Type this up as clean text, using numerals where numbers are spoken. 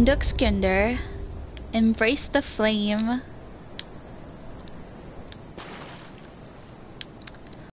Iudex Gundyr embraced the flame